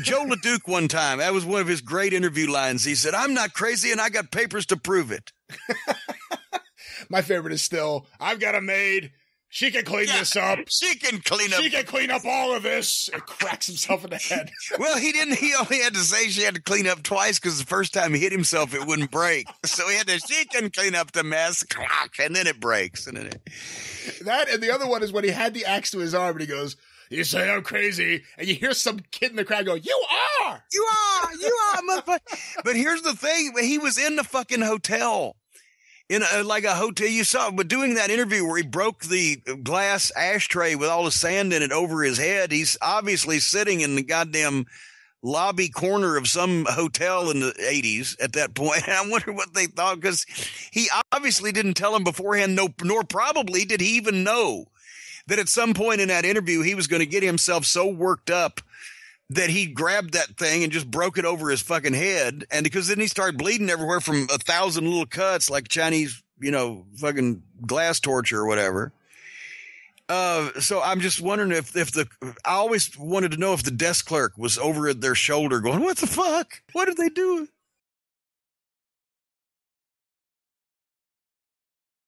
Joe LeDuc one time, that was one of his great interview lines. He said, "I'm not crazy and I got papers to prove it." My favorite is still, "I've got a maid. She can clean this up. She can clean up all of this." It cracks himself in the head. Well, he didn't. He only had to say she had to clean up twice because the first time he hit himself, it wouldn't break. So he had to, "She can clean up the mess," and then it breaks. And then that, and the other one is when he had the axe to his arm and he goes, "You say I'm crazy," and you hear some kid in the crowd go, you are, motherfucker. But here's the thing. He was in the fucking hotel. In a hotel, you saw, but doing that interview where he broke the glass ashtray with all the sand in it over his head, he's obviously sitting in the goddamn lobby corner of some hotel in the 80s at that point. And I wonder what they thought, because he obviously didn't tell him beforehand, nor probably did he even know that at some point in that interview he was going to get himself so worked up that he grabbed that thing and just broke it over his fucking head. And because then he started bleeding everywhere from 1,000 little cuts, like Chinese, fucking glass torture or whatever. So I'm just wondering if I always wanted to know if the desk clerk was over at their shoulder going, "What the fuck? What are they doing?"